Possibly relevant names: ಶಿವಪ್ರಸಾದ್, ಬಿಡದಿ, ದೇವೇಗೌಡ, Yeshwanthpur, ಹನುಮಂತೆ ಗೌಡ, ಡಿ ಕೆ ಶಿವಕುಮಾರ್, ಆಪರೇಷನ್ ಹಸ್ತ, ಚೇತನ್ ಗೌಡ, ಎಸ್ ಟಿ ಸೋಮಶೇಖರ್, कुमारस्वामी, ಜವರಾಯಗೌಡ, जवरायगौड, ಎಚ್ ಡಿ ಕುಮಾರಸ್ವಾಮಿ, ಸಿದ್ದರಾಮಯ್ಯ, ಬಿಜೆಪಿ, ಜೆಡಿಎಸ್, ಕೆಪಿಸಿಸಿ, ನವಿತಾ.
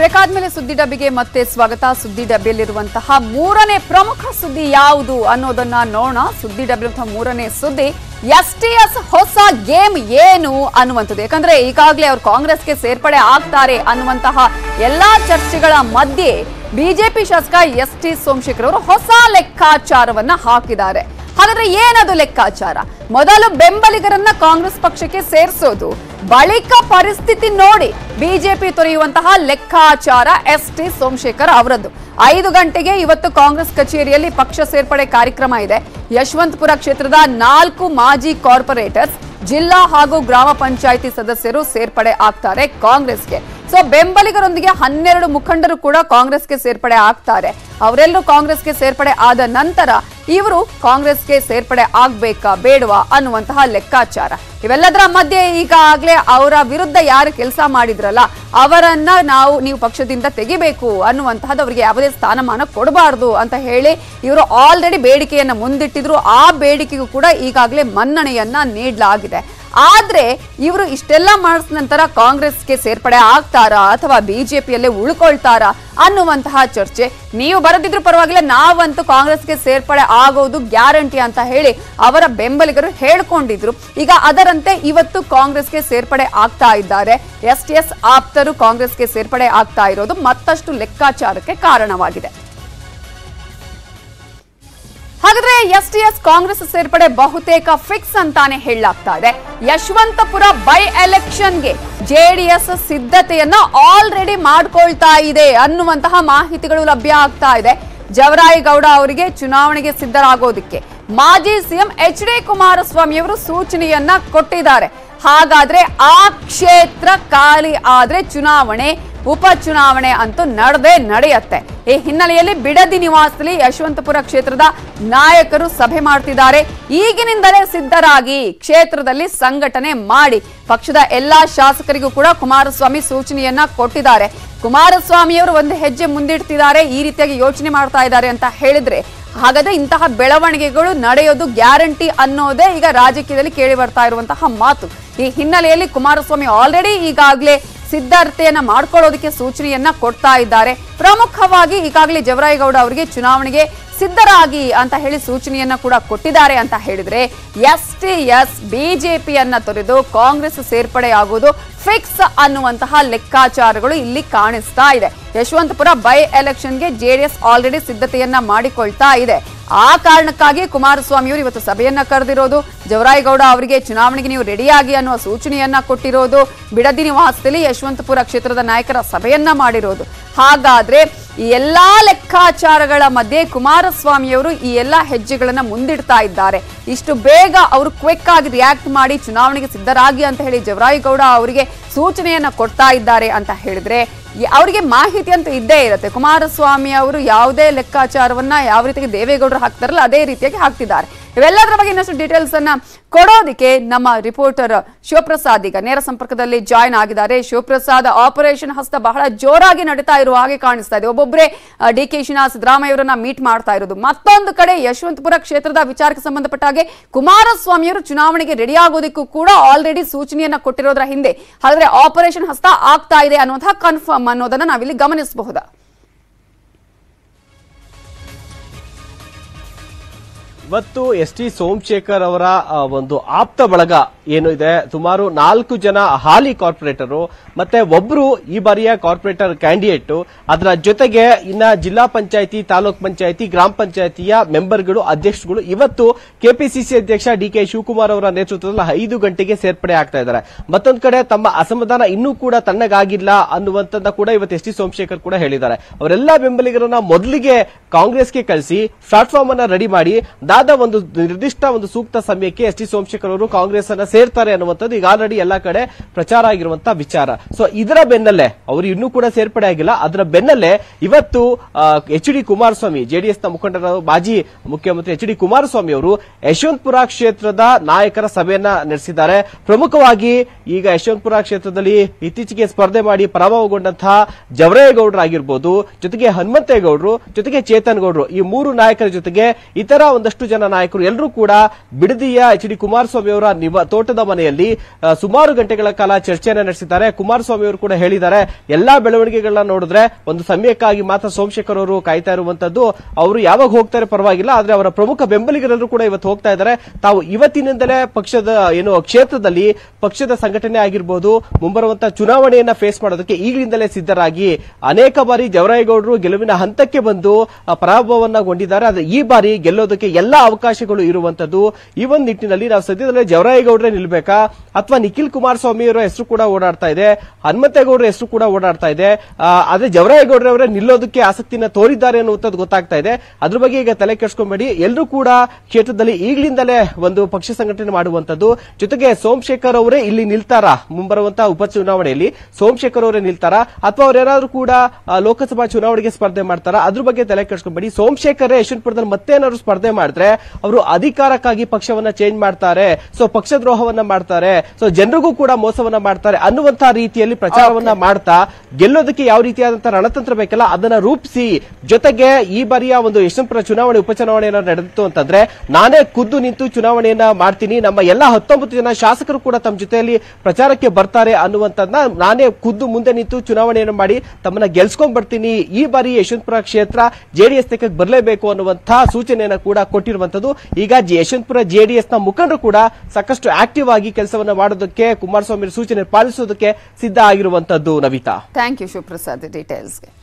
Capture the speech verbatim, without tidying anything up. ಬೇಕಾದ್ಮೇಲೆ ಸುದ್ದಿ ಡಬ್ಬಿಗೆ ಮತ್ತೆ ಸ್ವಾಗತ. ಸುದ್ದಿ ಡಬ್ಬಿಯಲ್ಲಿರುವಂತಹ ಮೂರನೇ ಪ್ರಮುಖ ಸುದ್ದಿ ಯಾವುದು ಅನ್ನೋದನ್ನ ನೋಡೋಣ. ಸುದ್ದಿ ಡಬ್ಬಿಯಂತಹ ಮೂರನೇ ಸುದ್ದಿ ಎಸ್ ಟಿ ಎಸ್ ಹೊಸ ಗೇಮ್ ಏನು ಅನ್ನುವಂಥದ್ದು. ಯಾಕಂದ್ರೆ ಈಗಾಗಲೇ ಅವರು ಕಾಂಗ್ರೆಸ್ಗೆ ಸೇರ್ಪಡೆ ಆಗ್ತಾರೆ ಅನ್ನುವಂತಹ ಎಲ್ಲಾ ಚರ್ಚೆಗಳ ಮಧ್ಯೆ ಬಿಜೆಪಿ ಶಾಸಕ ಎಸ್ ಟಿ ಸೋಮಶೇಖರ್ ಅವರು ಹೊಸ ಲೆಕ್ಕಾಚಾರವನ್ನ ಹಾಕಿದ್ದಾರೆ. ಹಾಗಾದ್ರೆ ಏನದು ಲೆಕ್ಕಾಚಾರ? ಮೊದಲು ಬೆಂಬಲಿಗರನ್ನ ಕಾಂಗ್ರೆಸ್ ಪಕ್ಷಕ್ಕೆ ಸೇರಿಸೋದು, ಬಳಿಕ ಪರಿಸ್ಥಿತಿ ನೋಡಿ ಬಿಜೆಪಿ ತೊರೆಯುವಂತಹ ಲೆಕ್ಕಾಚಾರ ಎಸ್ ಟಿ ಸೋಮಶೇಖರ್ ಅವರದ್ದು. ಐದು ಗಂಟೆಗೆ ಇವತ್ತು ಕಾಂಗ್ರೆಸ್ ಕಚೇರಿಯಲ್ಲಿ ಪಕ್ಷ ಸೇರ್ಪಡೆ ಕಾರ್ಯಕ್ರಮ ಇದೆ. ಯಶವಂತಪುರ ಕ್ಷೇತ್ರದ ನಾಲ್ಕು ಮಾಜಿ ಕಾರ್ಪೊರೇಟರ್ಸ್, ಜಿಲ್ಲಾ ಹಾಗೂ ಗ್ರಾಮ ಪಂಚಾಯಿತಿ ಸದಸ್ಯರು ಸೇರ್ಪಡೆ ಆಗ್ತಾರೆ ಕಾಂಗ್ರೆಸ್ಗೆ. ಸೊ ಬೆಂಬಲಿಗರೊಂದಿಗೆ ಹನ್ನೆರಡು ಮುಖಂಡರು ಕೂಡ ಕಾಂಗ್ರೆಸ್ಗೆ ಸೇರ್ಪಡೆ ಆಗ್ತಾರೆ. ಅವರೆಲ್ಲರೂ ಕಾಂಗ್ರೆಸ್ಗೆ ಸೇರ್ಪಡೆ ಆದ ನಂತರ ಇವರು ಕಾಂಗ್ರೆಸ್ಗೆ ಸೇರ್ಪಡೆ ಆಗ್ಬೇಕಾ ಬೇಡವಾ ಅನ್ನುವಂತಹ ಲೆಕ್ಕಾಚಾರ. ಇವೆಲ್ಲದರ ಮಧ್ಯೆ ಈಗಾಗಲೇ ಅವರ ವಿರುದ್ಧ ಯಾರು ಕೆಲಸ ಮಾಡಿದ್ರಲ್ಲ ಅವರನ್ನ ನಾವು ನೀವು ಪಕ್ಷದಿಂದ ತೆಗಿಬೇಕು ಅನ್ನುವಂತಹದ್ದು, ಅವರಿಗೆ ಯಾವುದೇ ಸ್ಥಾನಮಾನ ಕೊಡಬಾರದು ಅಂತ ಹೇಳಿ ಇವರು ಆಲ್ರೆಡಿ ಬೇಡಿಕೆಯನ್ನು ಮುಂದಿಟ್ಟಿದ್ರು. ಆ ಬೇಡಿಕೆಗೂ ಕೂಡ ಈಗಾಗಲೇ ಮನ್ನಣೆಯನ್ನ ನೀಡಲಾಗಿದೆ. ಆದ್ರೆ ಇವರು ಇಷ್ಟೆಲ್ಲ ಮಾಡಿದ ನಂತರ ಕಾಂಗ್ರೆಸ್ಗೆ ಸೇರ್ಪಡೆ ಆಗ್ತಾರಾ ಅಥವಾ ಬಿಜೆಪಿಯಲ್ಲೇ ಉಳ್ಕೊಳ್ತಾರಾ ಅನ್ನುವಂತಹ ಚರ್ಚೆ. ನೀವು ಬರದಿದ್ರು ಪರವಾಗಿಲ್ಲ, ನಾವಂತೂ ಕಾಂಗ್ರೆಸ್ಗೆ ಸೇರ್ಪಡೆ ಆಗೋದು ಗ್ಯಾರಂಟಿ ಅಂತ ಹೇಳಿ ಅವರ ಬೆಂಬಲಿಗರು ಹೇಳ್ಕೊಂಡಿದ್ರು. ಈಗ ಅದರಂತೆ ಇವತ್ತು ಕಾಂಗ್ರೆಸ್ಗೆ ಸೇರ್ಪಡೆ ಆಗ್ತಾ ಇದ್ದಾರೆ. ಎಸ್ ಟಿ ಎಸ್ ಆಪ್ತರು ಕಾಂಗ್ರೆಸ್ಗೆ ಸೇರ್ಪಡೆ ಆಗ್ತಾ ಇರೋದು ಮತ್ತಷ್ಟು ಲೆಕ್ಕಾಚಾರಕ್ಕೆ ಕಾರಣವಾಗಿದೆ. ಹಾಗಾದ್ರೆ ಎಸ್ ಟಿ ಎಸ್ ಕಾಂಗ್ರೆಸ್ ಸೇರ್ಪಡೆ ಬಹುತೇಕ ಫಿಕ್ಸ್ ಅಂತಾನೆ ಹೇಳಲಾಗ್ತಾ ಇದೆ. ಯಶವಂತಪುರ ಬೈ ಎಲೆಕ್ಷನ್ಗೆ ಜೆಡಿಎಸ್ ಸಿದ್ಧತೆಯನ್ನ ಆಲ್ರೆಡಿ ಮಾಡ್ಕೊಳ್ತಾ ಇದೆ ಅನ್ನುವಂತಹ ಮಾಹಿತಿಗಳು ಲಭ್ಯ ಆಗ್ತಾ ಇದೆ. ಜವರಾಯಗೌಡ ಅವರಿಗೆ ಚುನಾವಣೆಗೆ ಸಿದ್ಧರಾಗೋದಕ್ಕೆ ಮಾಜಿ CM H D Kumaraswamy ಅವರು ಸೂಚನೆಯನ್ನ ಕೊಟ್ಟಿದ್ದಾರೆ. ಹಾಗಾದ್ರೆ ಆ ಕ್ಷೇತ್ರ ಖಾಲಿ ಆದ್ರೆ ಚುನಾವಣೆ ಉಪಚುನಾವಣೆ ಅಂತೂ ನಡೆದೇ ನಡೆಯುತ್ತೆ. ಈ ಹಿನ್ನೆಲೆಯಲ್ಲಿ ಬಿಡದಿ ನಿವಾಸದಲ್ಲಿ ಯಶವಂತಪುರ ಕ್ಷೇತ್ರದ ನಾಯಕರು ಸಭೆ ಮಾಡ್ತಿದ್ದಾರೆ. ಈಗಿನಿಂದಲೇ ಸಿದ್ಧರಾಗಿ ಕ್ಷೇತ್ರದಲ್ಲಿ ಸಂಘಟನೆ ಮಾಡಿ, ಪಕ್ಷದ ಎಲ್ಲಾ ಶಾಸಕರಿಗೂ ಕೂಡ ಕುಮಾರಸ್ವಾಮಿ ಸೂಚನೆಯನ್ನ ಕೊಟ್ಟಿದ್ದಾರೆ. ಕುಮಾರಸ್ವಾಮಿಯವರು ಒಂದು ಹೆಜ್ಜೆ ಮುಂದಿಡ್ತಿದ್ದಾರೆ, ಈ ರೀತಿಯಾಗಿ ಯೋಚನೆ ಮಾಡ್ತಾ ಇದ್ದಾರೆ ಅಂತ ಹೇಳಿದ್ರೆ ಹಾಗಾದ್ರೆ ಇಂತಹ ಬೆಳವಣಿಗೆಗಳು ನಡೆಯೋದು ಗ್ಯಾರಂಟಿ ಅನ್ನೋದೇ ಈಗ ರಾಜಕೀಯದಲ್ಲಿ ಕೇಳಿ ಬರ್ತಾ ಇರುವಂತಹ ಮಾತು. ಈ ಹಿನ್ನೆಲೆಯಲ್ಲಿ ಕುಮಾರಸ್ವಾಮಿ ಆಲ್ರೆಡಿ ಈಗಾಗಲೇ ಸಿದ್ಧತೆಯನ್ನ ಮಾಡ್ಕೊಳ್ಳೋದಕ್ಕೆ ಸೂಚನೆಯನ್ನ ಕೊಡ್ತಾ ಇದ್ದಾರೆ. ಪ್ರಮುಖವಾಗಿ ಈಗಾಗಲೇ ಜವರಾಯಗೌಡ ಅವರಿಗೆ ಚುನಾವಣೆಗೆ ಸಿದ್ಧರಾಗಿ ಅಂತ ಹೇಳಿ ಸೂಚನೆಯನ್ನ ಕೂಡ ಕೊಟ್ಟಿದ್ದಾರೆ ಅಂತ ಹೇಳಿದ್ರೆ ಎಸ್ ಟಿ ಎಸ್ ಬಿಜೆಪಿಯನ್ನ ತೊರೆದು ಕಾಂಗ್ರೆಸ್ ಸೇರ್ಪಡೆಯಾಗುವುದು ಫಿಕ್ಸ್ ಅನ್ನುವಂತಹ ಲೆಕ್ಕಾಚಾರಗಳು ಇಲ್ಲಿ ಕಾಣಿಸ್ತಾ ಇದೆ. ಯಶವಂತಪುರ ಬೈ ಎಲೆಕ್ಷನ್ಗೆ ಜೆಡಿಎಸ್ ಆಲ್ರೆಡಿ ಸಿದ್ಧತೆಯನ್ನ ಮಾಡಿಕೊಳ್ತಾ ಇದೆ. ಆ ಕಾರಣಕ್ಕಾಗಿ ಕುಮಾರಸ್ವಾಮಿಯವರು ಇವತ್ತು ಸಭೆಯನ್ನ ಕರೆದಿರೋದು, ಜವರಾಯಗೌಡ ಅವರಿಗೆ ಚುನಾವಣೆಗೆ ನೀವು ರೆಡಿಯಾಗಿ ಅನ್ನುವ ಸೂಚನೆಯನ್ನ ಕೊಟ್ಟಿರೋದು, ಬಿಡದಿ ನಿವಾಸದಲ್ಲಿ ಯಶವಂತಪುರ ಕ್ಷೇತ್ರದ ನಾಯಕರ ಸಭೆಯನ್ನ ಮಾಡಿರೋದು. ಹಾಗಾದ್ರೆ ಈ ಎಲ್ಲಾ ಲೆಕ್ಕಾಚಾರಗಳ ಮಧ್ಯೆ ಕುಮಾರಸ್ವಾಮಿಯವರು ಈ ಎಲ್ಲ ಹೆಜ್ಜೆಗಳನ್ನ ಮುಂದಿಡ್ತಾ ಇದ್ದಾರೆ. ಇಷ್ಟು ಬೇಗ ಅವರು ಕ್ವಿಕ್ ಆಗಿ ರಿಯಾಕ್ಟ್ ಮಾಡಿ ಚುನಾವಣೆಗೆ ಸಿದ್ಧರಾಗಿ ಅಂತ ಹೇಳಿ ಜವರಾಯಗೌಡ ಅವರಿಗೆ ಸೂಚನೆಯನ್ನ ಕೊಡ್ತಾ ಇದ್ದಾರೆ ಅಂತ ಹೇಳಿದ್ರೆ ಅವರಿಗೆ ಮಾಹಿತಿ ಅಂತೂ ಇದ್ದೇ ಇರುತ್ತೆ. ಕುಮಾರಸ್ವಾಮಿ ಅವರು ಯಾವುದೇ ಲೆಕ್ಕಾಚಾರವನ್ನ ಯಾವ ರೀತಿಯಾಗಿ ದೇವೇಗೌಡರು ಹಾಕ್ತಾರಲ್ಲ ಅದೇ ರೀತಿಯಾಗಿ ಹಾಕ್ತಿದ್ದಾರೆ. ಇವೆಲ್ಲದರ ಬಗ್ಗೆ ಇನ್ನಷ್ಟು ಡೀಟೇಲ್ಸ್ ಅನ್ನ ಕೊಡೋದಕ್ಕೆ ನಮ್ಮ ರಿಪೋರ್ಟರ್ ಶಿವಪ್ರಸಾದ್ ಈಗ ನೇರ ಸಂಪರ್ಕದಲ್ಲಿ ಜಾಯ್ನ್ ಆಗಿದ್ದಾರೆ. ಶಿವಪ್ರಸಾದ್, ಆಪರೇಷನ್ ಹಸ್ತ ಬಹಳ ಜೋರಾಗಿ ನಡೀತಾ ಇರುವ ಹಾಗೆ ಕಾಣಿಸ್ತಾ ಇದೆ. ಒಬ್ಬೊಬ್ಬರೇ ಡಿ ಕೆ ಶಿನ ಸಿದ್ದರಾಮಯ್ಯ ಅವರನ್ನ ಮೀಟ್ ಮಾಡ್ತಾ ಇರೋದು. ಮತ್ತೊಂದು ಕಡೆ ಯಶವಂತಪುರ ಕ್ಷೇತ್ರದ ವಿಚಾರಕ್ಕೆ ಸಂಬಂಧಪಟ್ಟ ಹಾಗೆ ಕುಮಾರಸ್ವಾಮಿಯವರು ಚುನಾವಣೆಗೆ ರೆಡಿ ಆಗೋದಕ್ಕೂ ಕೂಡ ಆಲ್ರೆಡಿ ಸೂಚನೆಯನ್ನ ಕೊಟ್ಟಿರೋದ್ರ ಹಿಂದೆ ಹಾಗಾದ್ರೆ ಆಪರೇಷನ್ ಹಸ್ತ ಆಗ್ತಾ ಇದೆ ಅನ್ನುವಂತಹ ಕನ್ಫರ್ಮ್ ಅನ್ನೋದನ್ನ ನಾವಿಲ್ಲಿ ಗಮನಿಸಬಹುದಾ? ಇವತ್ತು ಎಸ್ ಟಿ ಸೋಮಶೇಖರ್ ಅವರ ಒಂದು ಆಪ್ತ ಬಳಗ ಏನು ಇದೆ, ಸುಮಾರು ನಾಲ್ಕು ಜನ ಹಾಲಿ ಕಾರ್ಪೊರೇಟರು ಮತ್ತೆ ಒಬ್ರು ಈ ಬಾರಿಯ ಕಾರ್ಪೊರೇಟರ್ ಕ್ಯಾಂಡಿಡೇಟ್, ಅದರ ಜೊತೆಗೆ ಇನ್ನ ಜಿಲ್ಲಾ ಪಂಚಾಯಿತಿ, ತಾಲೂಕ್ ಪಂಚಾಯಿತಿ, ಗ್ರಾಮ ಪಂಚಾಯಿತಿಯ ಮೆಂಬರ್ಗಳು, ಅಧ್ಯಕ್ಷಗಳು ಇವತ್ತು ಕೆಪಿಸಿಸಿ ಅಧ್ಯಕ್ಷ ಡಿ ಕೆ ಶಿವಕುಮಾರ್ ಅವರ ನೇತೃತ್ವದಲ್ಲಿ ಐದು ಗಂಟೆಗೆ ಸೇರ್ಪಡೆ ಆಗ್ತಾ ಇದ್ದಾರೆ. ಮತ್ತೊಂದು ಕಡೆ ತಮ್ಮ ಅಸಮಾಧಾನ ಇನ್ನೂ ಕೂಡ ತಣ್ಣಗಾಗಿಲ್ಲ ಅನ್ನುವಂಥದ್ದ ಕೂಡ ಇವತ್ತು ಎಸ್ ಟಿ ಸೋಮಶೇಖರ್ ಕೂಡ ಹೇಳಿದ್ದಾರೆ. ಅವರೆಲ್ಲಾ ಬೆಂಬಲಿಗರನ್ನ ಮೊದಲಿಗೆ ಕಾಂಗ್ರೆಸ್ಗೆ ಕಳಿಸಿ ಪ್ಲಾಟ್ಫಾರ್ಮ್ ಅನ್ನ ರೆಡಿ ಮಾಡಿ ಆದ ಒಂದು ನಿರ್ದಿಷ್ಟ ಒಂದು ಸೂಕ್ತ ಸಮಯಕ್ಕೆ ಎಸ್ ಟಿ ಸೋಮಶೇಖರ್ ಅವರು ಕಾಂಗ್ರೆಸ್ ಅನ್ನ ಸೇರ್ತಾರೆ ಅನ್ನುವಂಥದ್ದು ಈಗ ಆಲ್ರೆಡಿ ಎಲ್ಲಾ ಕಡೆ ಪ್ರಚಾರ ಆಗಿರುವಂತಹ ವಿಚಾರ. ಸೊ ಇದರ ಬೆನ್ನಲ್ಲೇ ಅವರು ಇನ್ನೂ ಕೂಡ ಸೇರ್ಪಡೆ ಆಗಿಲ್ಲ, ಅದರ ಬೆನ್ನಲ್ಲೇ ಇವತ್ತು ಎಚ್ ಡಿ ಕುಮಾರಸ್ವಾಮಿ, ಜೆಡಿಎಸ್ ನ ಮುಖಂಡರ ಮಾಜಿ ಮುಖ್ಯಮಂತ್ರಿ ಎಚ್ ಡಿ ಕುಮಾರಸ್ವಾಮಿ ಅವರು ಯಶವಂತಪುರ ಕ್ಷೇತ್ರದ ನಾಯಕರ ಸಭೆಯನ್ನ ನಡೆಸಿದ್ದಾರೆ. ಪ್ರಮುಖವಾಗಿ ಈಗ ಯಶವಂತಪುರ ಕ್ಷೇತ್ರದಲ್ಲಿ ಇತ್ತೀಚೆಗೆ ಸ್ಪರ್ಧೆ ಮಾಡಿ ಪರಾಭವಗೊಂಡಂತಹ ಜವರೇಗೌಡರಾಗಿರ್ಬೋದು, ಜೊತೆಗೆ ಹನುಮಂತೆ ಗೌಡರು, ಜೊತೆಗೆ ಚೇತನ್ ಗೌಡರು, ಈ ಮೂರು ನಾಯಕರ ಜೊತೆಗೆ ಇತರ ಒಂದಷ್ಟು ಜನ ನಾಯಕರು ಎಲ್ಲರೂ ಕೂಡ ಬಿಡದಿಯ ಎಚ್ ಡಿ ಕುಮಾರಸ್ವಾಮಿ ಅವರ ತೋಟದ ಮನೆಯಲ್ಲಿ ಸುಮಾರು ಗಂಟೆಗಳ ಕಾಲ ಚರ್ಚೆಯನ್ನು ನಡೆಸಿದ್ದಾರೆ. ಕುಮಾರಸ್ವಾಮಿ ಅವರು ಕೂಡ ಹೇಳಿದ್ದಾರೆ, ಎಲ್ಲಾ ಬೆಳವಣಿಗೆಗಳನ್ನ ನೋಡಿದ್ರೆ ಒಂದು ಸಮಯಕ್ಕಾಗಿ ಮಾತ್ರ ಸೋಮಶೇಖರ್ ಅವರು ಕಾಯ್ತಾ ಇರುವಂತದ್ದು. ಅವರು ಯಾವಾಗ ಹೋಗ್ತಾರೆ ಪರವಾಗಿಲ್ಲ, ಆದ್ರೆ ಅವರ ಪ್ರಮುಖ ಬೆಂಬಲಿಗರೆಲ್ಲರೂ ಕೂಡ ಇವತ್ತು ಹೋಗ್ತಾ ಇದ್ದಾರೆ. ತಾವು ಇವತ್ತಿನಿಂದಲೇ ಪಕ್ಷದ ಏನು ಕ್ಷೇತ್ರದಲ್ಲಿ ಪಕ್ಷದ ಸಂಘಟನೆ ಆಗಿರಬಹುದು, ಮುಂಬರುವಂತಹ ಚುನಾವಣೆಯನ್ನ ಫೇಸ್ ಮಾಡೋದಕ್ಕೆ ಈಗಲಿಂದಲೇ ಸಿದ್ಧರಾಗಿ ಅನೇಕ ಬಾರಿ ಜವರಾಯಗೌಡರು ಗೆಲುವಿನ ಹಂತಕ್ಕೆ ಬಂದು ಪರಾಭವವನ್ನಗೊಂಡಿದ್ದಾರೆ. ಆದರೆ ಈ ಬಾರಿ ಗೆಲ್ಲೋದಕ್ಕೆ ಎಲ್ಲ ಅವಕಾಶಗಳು ಇರುವಂತದ್ದು. ಈ ಒಂದು ನಿಟ್ಟಿನಲ್ಲಿ ನಾವು ಸದ್ಯದಲ್ಲೇ ಜವರಾಯಗೌಡರೇ ನಿಲ್ಬೇಕಾ ಅಥವಾ ನಿಖಿಲ್ ಕುಮಾರಸ್ವಾಮಿ ಅವರ ಹೆಸರು ಕೂಡ ಓಡಾಡ್ತಾ ಇದೆ, ಹನುಮಂತೆ ಗೌಡರ ಹೆಸರು ಕೂಡ ಓಡಾಡ್ತಾ ಇದೆ. ಆದ್ರೆ ಜವರಾಯಗೌಡರವರೇ ನಿಲ್ಲೋದಕ್ಕೆ ಆಸಕ್ತಿನ ತೋರಿದ್ದಾರೆ ಅನ್ನುವಂಥದ್ದು ಗೊತ್ತಾಗ್ತಾ ಇದೆ. ಅದ್ರ ಬಗ್ಗೆ ಈಗ ತಲೆ ಕೆಡಿಸ್ಕೊಂಬೇಡಿ. ಎಲ್ಲರೂ ಕೂಡ ಕ್ಷೇತ್ರದಲ್ಲಿ ಈಗಲಿಂದಲೇ ಒಂದು ಪಕ್ಷ ಸಂಘಟನೆ ಮಾಡುವಂತದ್ದು. ಜೊತೆಗೆ ಸೋಮಶೇಖರ್ ಅವರೇ ಇಲ್ಲಿ ನಿಲ್ತಾರಾ ಮುಂಬರುವಂತಹ ಉಪಚುನಾವಣೆಯಲ್ಲಿ? ಸೋಮಶೇಖರ್ ಅವರೇ ನಿಲ್ತಾರಾ ಅಥವಾ ಅವರೇನಾದ್ರೂ ಕೂಡ ಲೋಕಸಭಾ ಚುನಾವಣೆಗೆ ಸ್ಪರ್ಧೆ ಮಾಡ್ತಾರಾ? ಅದ್ರ ಬಗ್ಗೆ ತಲೆ ಕೆಡಿಸ್ಕೊಂಬೇಡಿ. ಸೋಮಶೇಖರ್ ಯಶವಂತಪುರದಲ್ಲಿ ಮತ್ತೇನಾದ್ರು ಸ್ಪರ್ಧೆ ಮಾಡಿದ್ರೆ ಅವರು ಅಧಿಕಾರಕ್ಕಾಗಿ ಪಕ್ಷವನ್ನ ಚೇಂಜ್ ಮಾಡ್ತಾರೆ, ಸೊ ಪಕ್ಷದ್ರೋಹವನ್ನ ಮಾಡ್ತಾರೆ, ಸೊ ಜನರಿಗೂ ಕೂಡ ಮೋಸವನ್ನ ಮಾಡ್ತಾರೆ ಅನ್ನುವಂತಹ ರೀತಿಯಲ್ಲಿ ಪ್ರಚಾರವನ್ನ ಮಾಡ್ತಾ ಗೆಲ್ಲೋದಕ್ಕೆ ಯಾವ ರೀತಿಯಾದಂತಹ ರಣತಂತ್ರ ಬೇಕಲ್ಲ ಅದನ್ನ ರೂಪಿಸಿ, ಜೊತೆಗೆ ಈ ಬಾರಿಯ ಒಂದು ಯಶವಂತಪುರ ಚುನಾವಣೆ ಉಪಚುನಾವಣೆ ಏನಾದ್ರು ನಡೆದಿತ್ತು ಅಂತಂದ್ರೆ ನಾನೇ ಖುದ್ದು ನಿಂತು ಚುನಾವಣೆಯನ್ನ ಮಾಡ್ತೀನಿ, ನಮ್ಮ ಎಲ್ಲ ಹತ್ತೊಂಬತ್ತು ಜನ ಶಾಸಕರು ಕೂಡ ತಮ್ಮ ಜೊತೆಯಲ್ಲಿ ಪ್ರಚಾರಕ್ಕೆ ಬರ್ತಾರೆ ಅನ್ನುವಂಥದ್ದನ್ನ ನಾನೇ ಖುದ್ದು ಮುಂದೆ ನಿಂತು ಚುನಾವಣೆಯನ್ನು ಮಾಡಿ ತಮ್ಮನ್ನ ಗೆಲ್ಸ್ಕೊಂಡ್ ಬರ್ತೀನಿ, ಈ ಬಾರಿ ಯಶವಂತಪುರ ಕ್ಷೇತ್ರ ಜೆಡಿಎಸ್ ತೆಕ್ಕಕ್ಕೆ ಬರಲೇಬೇಕು ಅನ್ನುವಂತಹ ಸೂಚನೆಯನ್ನು ಕೂಡ ಕೊಟ್ಟಿರುವಂತದ್ದು. ಈಗ ಯಶವಂತಪುರ ಜೆಡಿಎಸ್ ನ ಮುಖಂಡರು ಕೂಡ ಸಾಕಷ್ಟು ಆಕ್ಟಿವ್ ಆಗಿ ಕೆಲಸವನ್ನ ಮಾಡೋದಕ್ಕೆ, ಕುಮಾರಸ್ವಾಮಿ ಸೂಚನೆ ಪಾಲಿಸೋದಕ್ಕೆ ಸಿದ್ಧ ಆಗಿರುವಂತದ್ದು. ನವಿತಾ, thank you ಶಿವಪ್ರಸಾದ್ ಡೀಟೇಲ್ಸ್ಗೆ.